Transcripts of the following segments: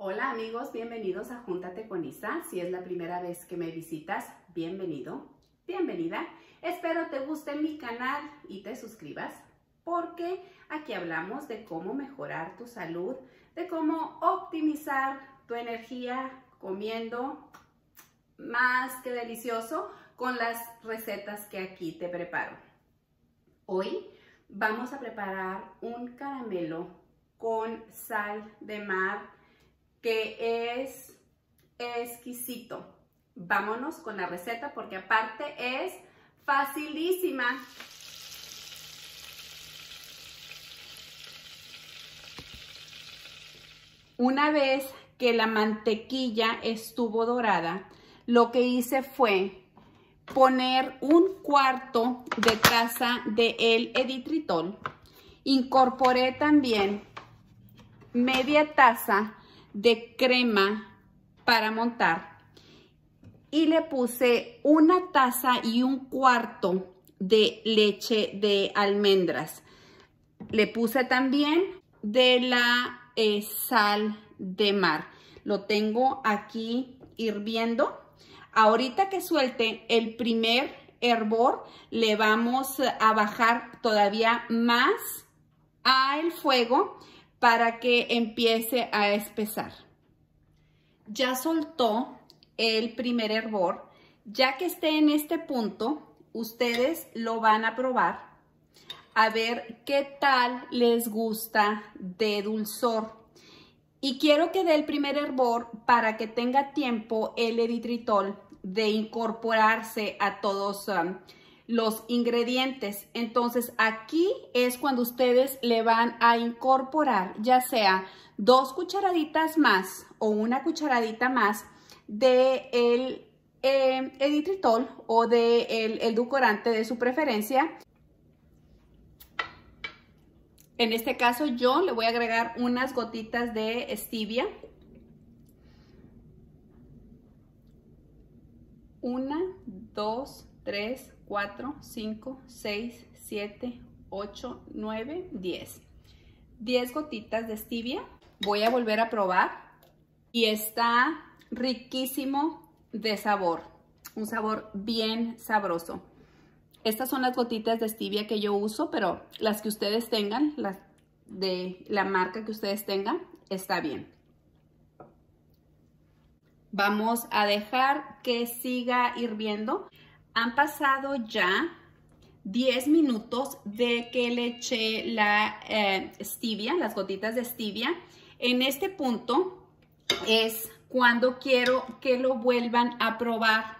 Hola amigos, bienvenidos a Júntate con Isa. Si es la primera vez que me visitas, bienvenido, bienvenida. Espero te guste mi canal y te suscribas porque aquí hablamos de cómo mejorar tu salud, de cómo optimizar tu energía comiendo más que delicioso con las recetas que aquí te preparo. Hoy vamos a preparar un caramelo con sal de mar que es exquisito. Vámonos con la receta porque aparte es facilísima. Una vez que la mantequilla estuvo dorada, lo que hice fue poner 1/4 de taza de el eritritol. Incorporé también media taza de crema para montar y le puse 1 taza y 1/4 de leche de almendras. Le puse también de la sal de mar. Lo tengo aquí hirviendo. Ahorita que suelte el primer hervor, le vamos a bajar todavía más al fuego para que empiece a espesar. Ya soltó el primer hervor. Ya que esté en este punto, ustedes lo van a probar a ver qué tal les gusta de dulzor. Y quiero que dé el primer hervor para que tenga tiempo el eritritol de incorporarse a todos los ingredientes. Entonces aquí es cuando ustedes le van a incorporar ya sea 2 cucharaditas más o 1 cucharadita más de el eritritol o de el edulcorante de su preferencia. En este caso yo le voy a agregar unas gotitas de stevia. 1, 2, 3, 4, 5, 6, 7, 8, 9, 10. 10 gotitas de stevia. Voy a volver a probar y está riquísimo de sabor. Un sabor bien sabroso. Estas son las gotitas de stevia que yo uso, pero las que ustedes tengan, las de la marca que ustedes tengan, está bien. Vamos a dejar que siga hirviendo. Han pasado ya 10 minutos de que le eché la stevia, las gotitas de stevia. En este punto es cuando quiero que lo vuelvan a probar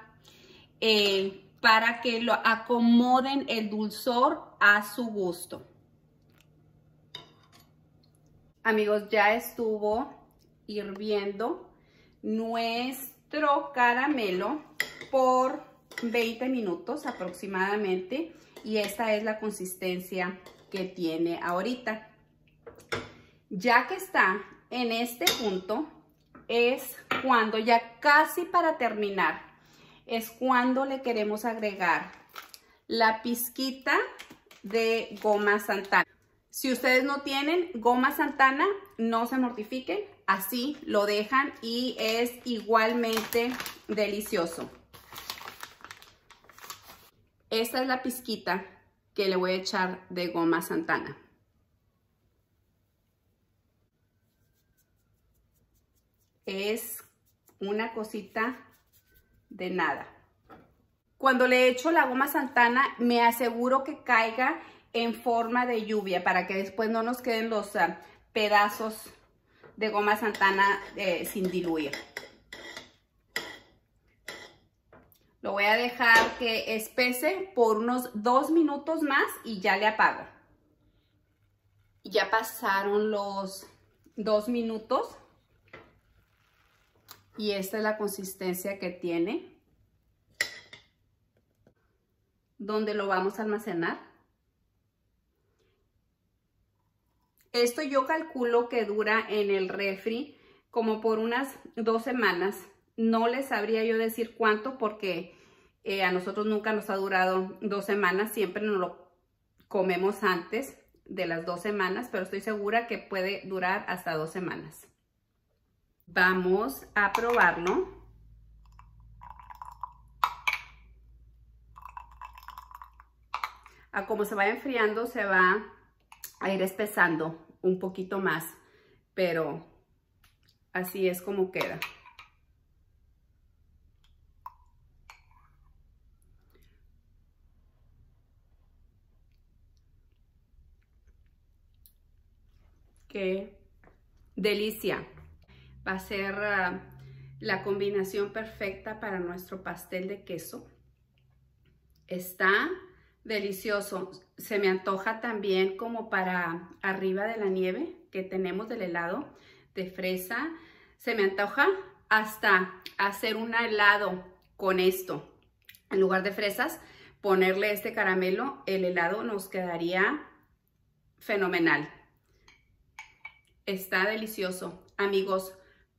para que lo acomoden el dulzor a su gusto. Amigos, ya estuvo hirviendo nuestro caramelo por 20 minutos aproximadamente y esta es la consistencia que tiene ahorita. Ya que está en este punto es cuando ya casi para terminar es cuando le queremos agregar la pizquita de goma Xantana. Si ustedes no tienen goma Xantana, no se mortifiquen, así lo dejan y es igualmente delicioso. Esta es la pizquita que le voy a echar de goma Xantana. Es una cosita de nada. Cuando le echo la goma Xantana, me aseguro que caiga en forma de lluvia para que después no nos queden los pedazos de goma Xantana sin diluir. Lo voy a dejar que espese por unos 2 minutos más y ya le apago. Ya pasaron los 2 minutos y esta es la consistencia que tiene. ¿Dónde lo vamos a almacenar? Esto yo calculo que dura en el refri como por unas 2 semanas. No les sabría yo decir cuánto porque a nosotros nunca nos ha durado 2 semanas. Siempre nos lo comemos antes de las 2 semanas, pero estoy segura que puede durar hasta 2 semanas. Vamos a probarlo. A como se vaya enfriando, se va a ir espesando un poquito más, pero así es como queda. ¡Qué delicia! Va a ser la combinación perfecta para nuestro pastel de queso. Está delicioso. Se me antoja también como para arriba de la nieve que tenemos del helado de fresa. Se me antoja hasta hacer un helado con esto. En lugar de fresas, ponerle este caramelo, el helado nos quedaría fenomenal. Está delicioso, amigos,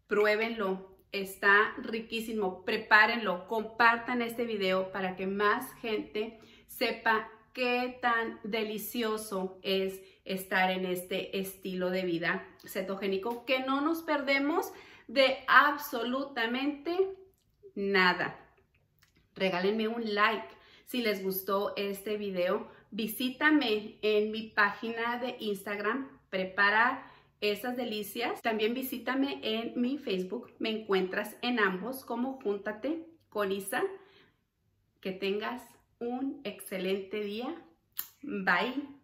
pruébenlo, está riquísimo, prepárenlo, compartan este video para que más gente sepa qué tan delicioso es estar en este estilo de vida cetogénico, que no nos perdemos de absolutamente nada. Regálenme un like si les gustó este video, visítame en mi página de Instagram, Prepara Esas Delicias. También visítame en mi Facebook. Me encuentras en ambos como Júntate con Isa. Que tengas un excelente día. Bye.